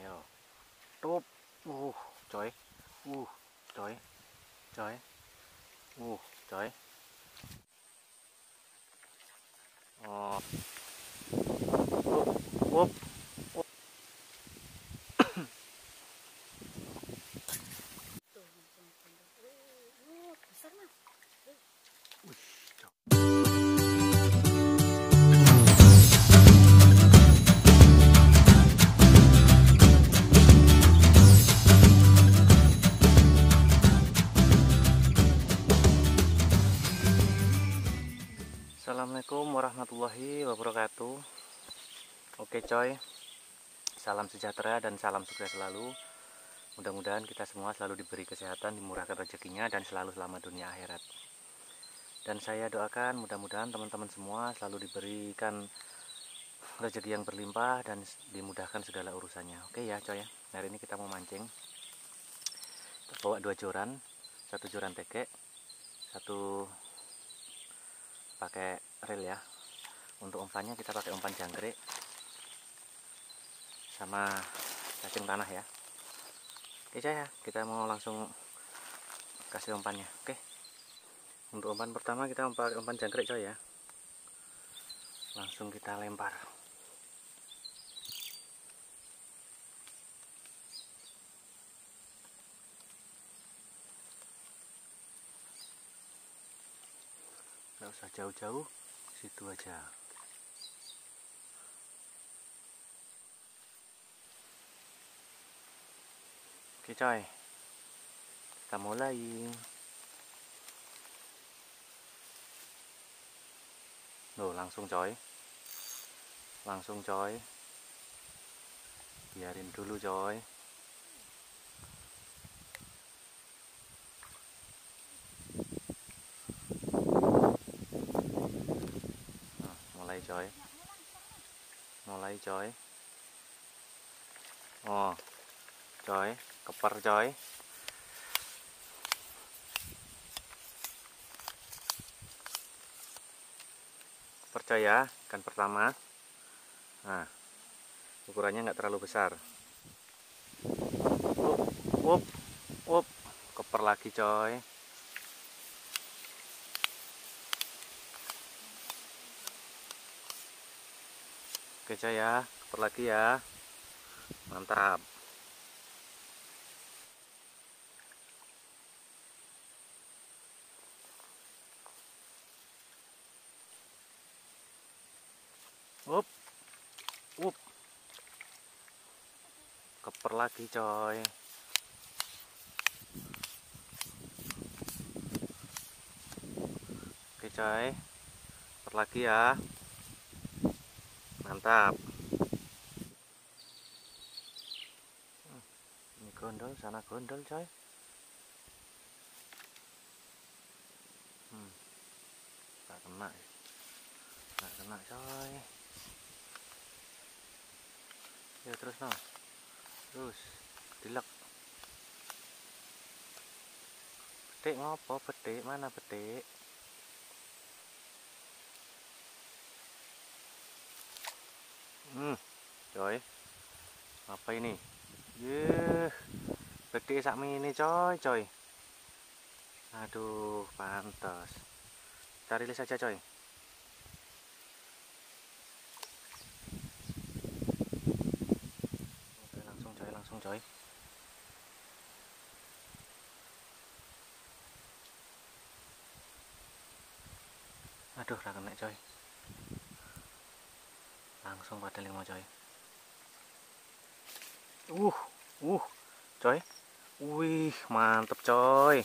Ayo. Tup. Trời. Trời. Trời. Trời. Úp. Assalamualaikum warahmatullahi wabarakatuh. Oke coy, salam sejahtera dan salam sukses selalu. Mudah-mudahan kita semua selalu diberi kesehatan, dimurahkan rezekinya, dan selalu selamat dunia akhirat. Dan saya doakan mudah-mudahan teman-teman semua selalu diberikan rezeki yang berlimpah dan dimudahkan segala urusannya. Oke ya coy, hari ini kita mau mancing. Kita bawa dua joran, satu joran teke, satu pakai reel ya. Untuk umpannya kita pakai umpan jangkrik sama cacing tanah ya. Oke coy ya, kita mau langsung kasih umpannya. Oke, untuk umpan pertama kita pakai umpan jangkrik coy ya. Langsung kita lempar. Nggak usah jauh-jauh, situ aja. Oke coy, kita mulai. Loh, langsung coy, langsung coy, biarin dulu coy. Nah, mulai coy, mulai coy. Oh coy, keper coy. Percaya ikan pertama. Nah, ukurannya nggak terlalu besar. Up, up, keper lagi coy. Oke coy ya, keper lagi ya. Mantap. Up, up, keper lagi coy. Oke coy, keper lagi ya. Mantap. Ini gondol, sana gondol coy. Tak kena, tak kena coy. Ya terus no, terus dilek. Petik ngopo, petik mana petik? Coy, apa ini? Yeh, petik sak mini coy, coy. Aduh, pantas. Cari rilis aja coy. Coy. Aduh, ra kena coy. Langsung pada 5 coy. Coy. Wih, mantep coy.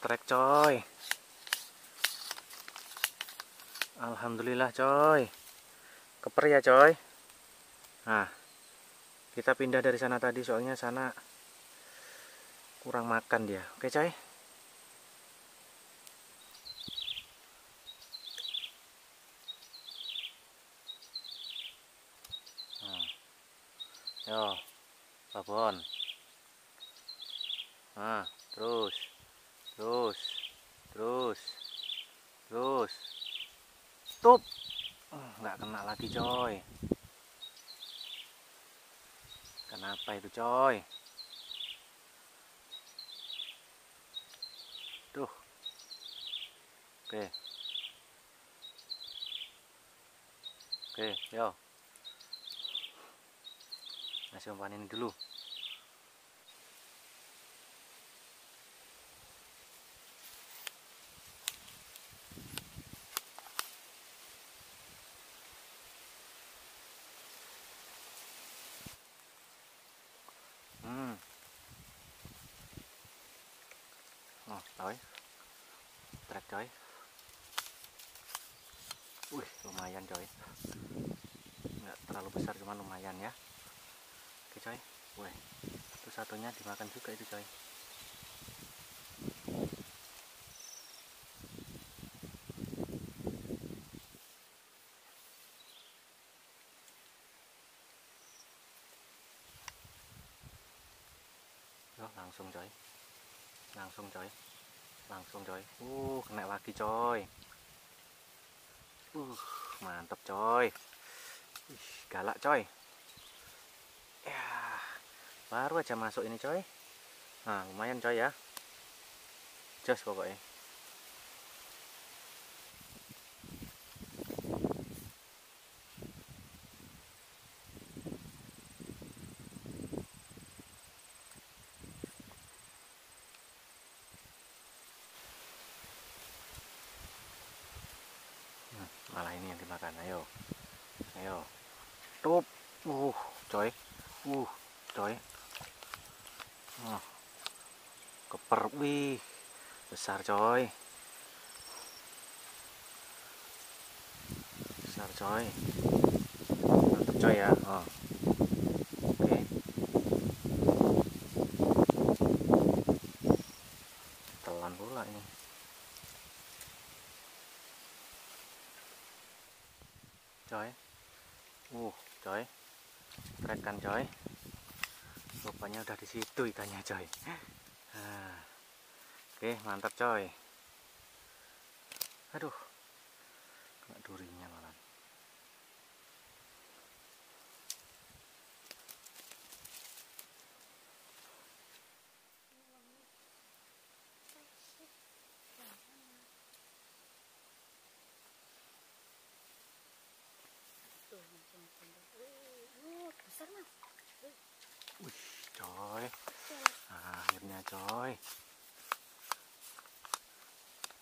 Trek coy. Alhamdulillah coy. Keper ya coy. Nah, kita pindah dari sana tadi, soalnya sana kurang makan dia. Oke coy. Yo, babon. Nah, terus, terus, terus, terus. Stop. Nggak kena lagi coy. Apa itu, coy? Duh. Oke, yo. Masih umpanin dulu. Coy, trek coy. Wih, lumayan coy. Enggak terlalu besar, cuman lumayan ya. Oke coy. Wih, itu satunya dimakan juga itu coy. Loh, langsung coy. Langsung coy. Langsung coy, kena lagi coy, mantep coy. Galak coy ya, baru aja masuk ini coy. Nah, lumayan coy ya, jos pokoknya. Malah ini yang dimakan. Ayo, ayo, tup, coy, coy, keper, wih, besar coy, besar coy, mantap coy ya. Oke, telan pula ini. Coy, coy, rekan coy, rupanya udah di situ ikannya coy. Oke, mantap coy. Aduh, kena durinya malah. Wih, coy,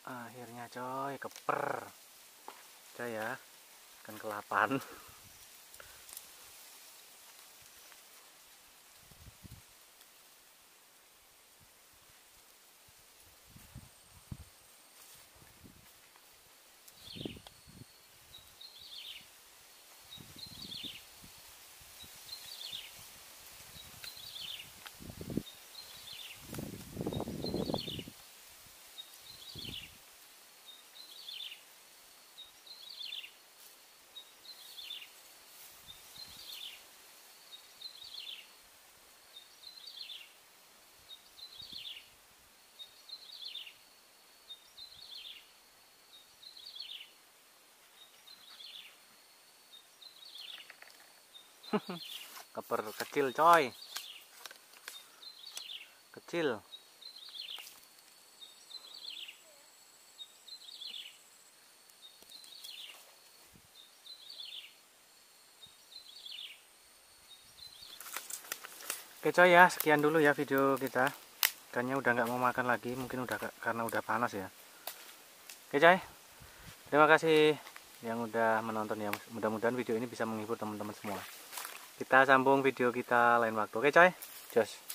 akhirnya coy, keper coy ya, ikan kelapan. Keper kecil coy, kecil. Oke coy ya, sekian dulu ya video kita. Ikannya udah nggak mau makan lagi, mungkin udah karena udah panas ya. Oke coy, terima kasih yang udah menonton ya. Mudah-mudahan video ini bisa menghibur teman-teman semua. Kita sambung video kita lain waktu. Oke coy, jos.